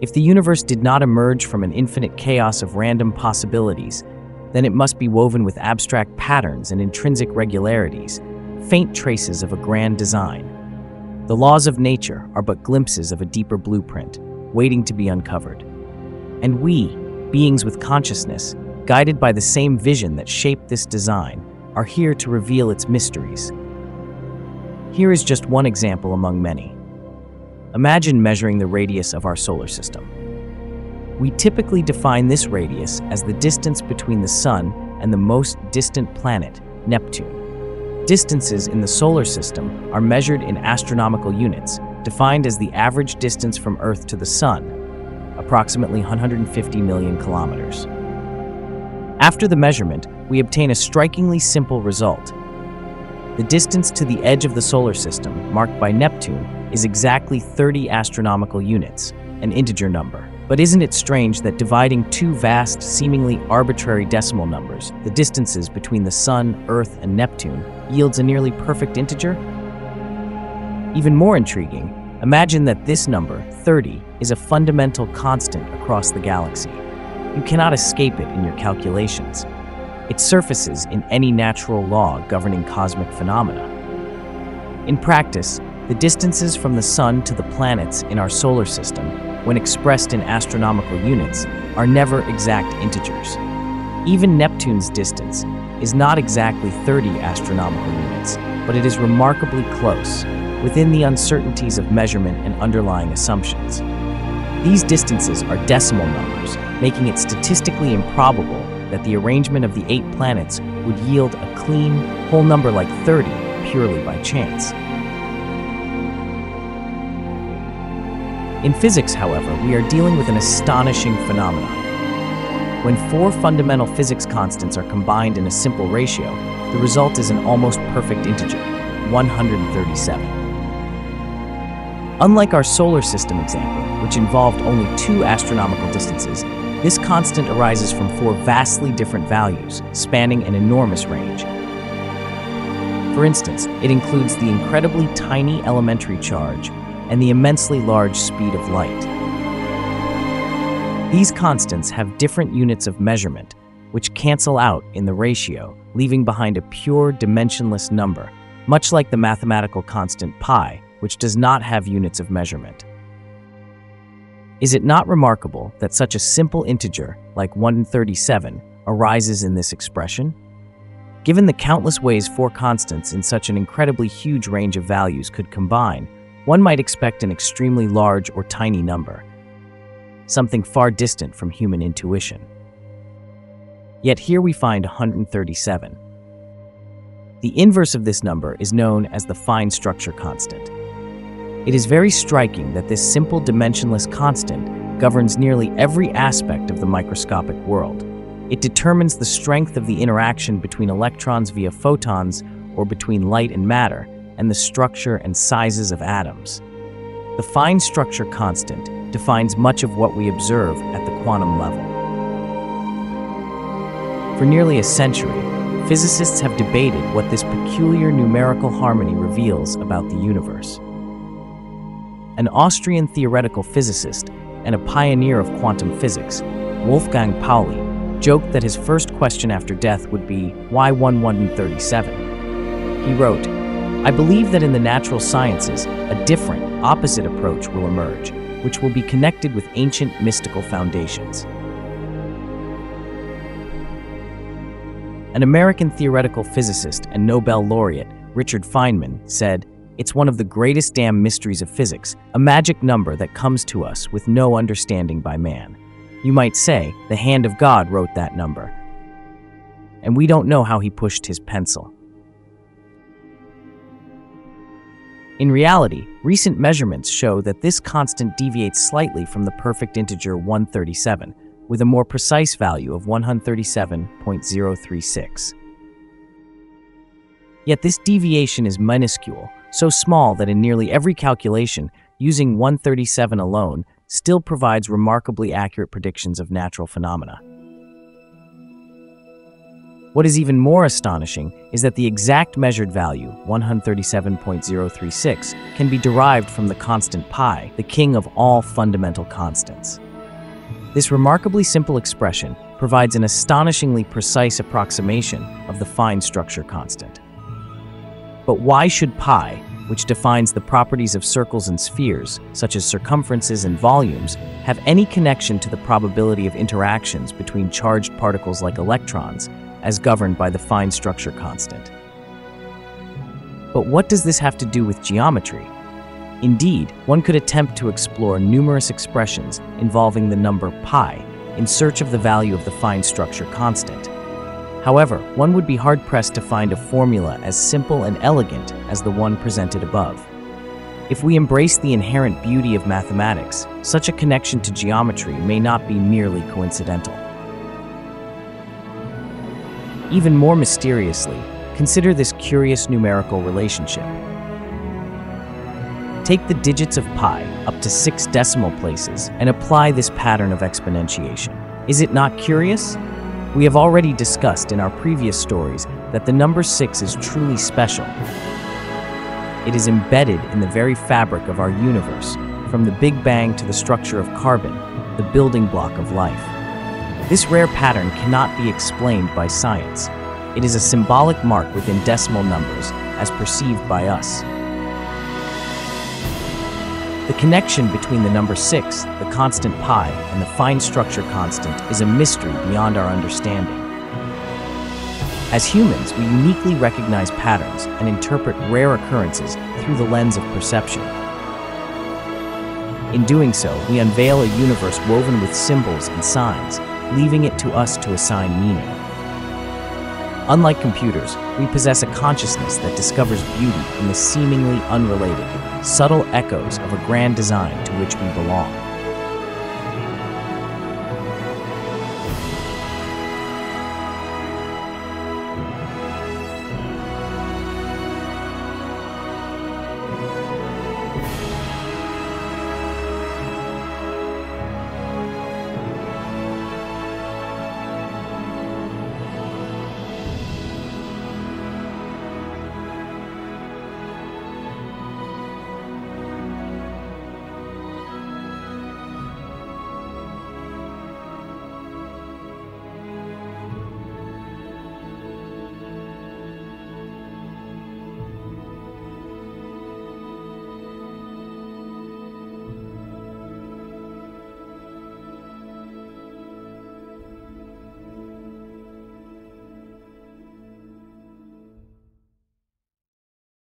If the universe did not emerge from an infinite chaos of random possibilities, then it must be woven with abstract patterns and intrinsic regularities, faint traces of a grand design. The laws of nature are but glimpses of a deeper blueprint, waiting to be uncovered. And we, beings with consciousness, guided by the same vision that shaped this design, are here to reveal its mysteries. Here is just one example among many. Imagine measuring the radius of our solar system. We typically define this radius as the distance between the Sun and the most distant planet, Neptune. Distances in the solar system are measured in astronomical units, defined as the average distance from Earth to the Sun, approximately 150 million kilometers. After the measurement, we obtain a strikingly simple result. The distance to the edge of the solar system, marked by Neptune, is exactly 30 astronomical units, an integer number. But isn't it strange that dividing two vast, seemingly arbitrary decimal numbers, the distances between the Sun, Earth, and Neptune, yields a nearly perfect integer? Even more intriguing, imagine that this number, 30, is a fundamental constant across the galaxy. You cannot escape it in your calculations. It surfaces in any natural law governing cosmic phenomena. In practice, the distances from the Sun to the planets in our solar system, when expressed in astronomical units, are never exact integers. Even Neptune's distance is not exactly 30 astronomical units, but it is remarkably close, within the uncertainties of measurement and underlying assumptions. These distances are decimal numbers, making it statistically improbable that the arrangement of the 8 planets would yield a clean, whole number like 30 purely by chance. In physics, however, we are dealing with an astonishing phenomenon. When 4 fundamental physics constants are combined in a simple ratio, the result is an almost perfect integer, 137. Unlike our solar system example, which involved only 2 astronomical distances, this constant arises from 4 vastly different values, spanning an enormous range. For instance, it includes the incredibly tiny elementary charge and the immensely large speed of light. These constants have different units of measurement, which cancel out in the ratio, leaving behind a pure dimensionless number, much like the mathematical constant pi, which does not have units of measurement. Is it not remarkable that such a simple integer, like 137, arises in this expression? Given the countless ways 4 constants in such an incredibly huge range of values could combine, one might expect an extremely large or tiny number, something far distant from human intuition. Yet here we find 137. The inverse of this number is known as the fine-structure constant. It is very striking that this simple dimensionless constant governs nearly every aspect of the microscopic world. It determines the strength of the interaction between electrons via photons or between light and matter, and the structure and sizes of atoms. The fine-structure constant defines much of what we observe at the quantum level. For nearly a century, physicists have debated what this peculiar numerical harmony reveals about the universe. An Austrian theoretical physicist and a pioneer of quantum physics, Wolfgang Pauli, joked that his first question after death would be, why 137? He wrote, "I believe that in the natural sciences, a different, opposite approach will emerge, which will be connected with ancient mystical foundations." An American theoretical physicist and Nobel laureate, Richard Feynman, said, "It's one of the greatest damn mysteries of physics, a magic number that comes to us with no understanding by man. You might say, the hand of God wrote that number, and we don't know how he pushed his pencil." In reality, recent measurements show that this constant deviates slightly from the perfect integer 137, with a more precise value of 137.036. Yet this deviation is minuscule, so small that in nearly every calculation, using 137 alone still provides remarkably accurate predictions of natural phenomena. What is even more astonishing is that the exact measured value, 137.036, can be derived from the constant pi, the king of all fundamental constants. This remarkably simple expression provides an astonishingly precise approximation of the fine-structure constant. But why should pi, which defines the properties of circles and spheres, such as circumferences and volumes, have any connection to the probability of interactions between charged particles like electrons, as governed by the fine-structure constant? But what does this have to do with geometry? Indeed, one could attempt to explore numerous expressions involving the number pi in search of the value of the fine-structure constant. However, one would be hard-pressed to find a formula as simple and elegant as the one presented above. If we embrace the inherent beauty of mathematics, such a connection to geometry may not be merely coincidental. Even more mysteriously, consider this curious numerical relationship. Take the digits of pi, up to 6 decimal places, and apply this pattern of exponentiation. Is it not curious? We have already discussed in our previous stories that the number 6 is truly special. It is embedded in the very fabric of our universe, from the Big Bang to the structure of carbon, the building block of life. This rare pattern cannot be explained by science. It is a symbolic mark within decimal numbers, as perceived by us. The connection between the number 6, the constant pi, and the fine-structure constant is a mystery beyond our understanding. As humans, we uniquely recognize patterns and interpret rare occurrences through the lens of perception. In doing so, we unveil a universe woven with symbols and signs, leaving it to us to assign meaning. Unlike computers, we possess a consciousness that discovers beauty in the seemingly unrelated, subtle echoes of a grand design to which we belong.